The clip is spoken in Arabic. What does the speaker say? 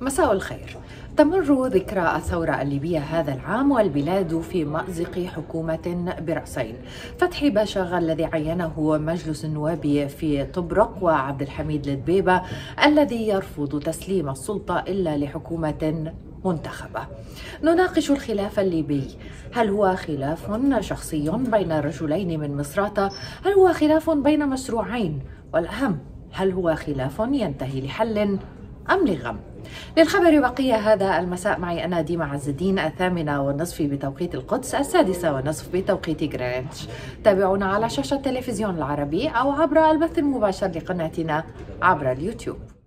مساء الخير. تمر ذكرى الثورة الليبية هذا العام والبلاد في مأزق حكومة برأسين، فتحي باشاغا الذي عينه مجلس النواب في طبرق، وعبد الحميد للبيبة الذي يرفض تسليم السلطة إلا لحكومة منتخبة. نناقش الخلاف الليبي، هل هو خلاف شخصي بين رجلين من مصراتة؟ هل هو خلاف بين مشروعين؟ والأهم، هل هو خلاف ينتهي لحل أم لغم؟ للخبر بقية هذا المساء معي أنا ديمة عز الدين، 8:30 بتوقيت القدس، 6:15 بتوقيت غرينتش. تابعونا على شاشة التلفزيون العربي أو عبر البث المباشر لقناتنا عبر اليوتيوب.